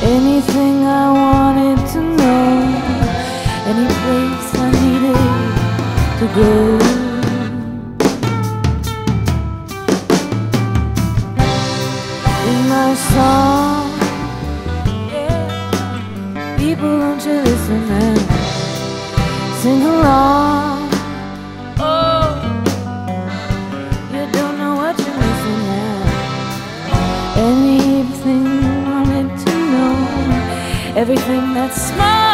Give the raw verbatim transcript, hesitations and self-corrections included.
Anything I wanted to know, any place I needed to go. In my song, yeah, people don't you listen and sing along. Oh, you don't know what you're missing at. Anything. Everything that's small.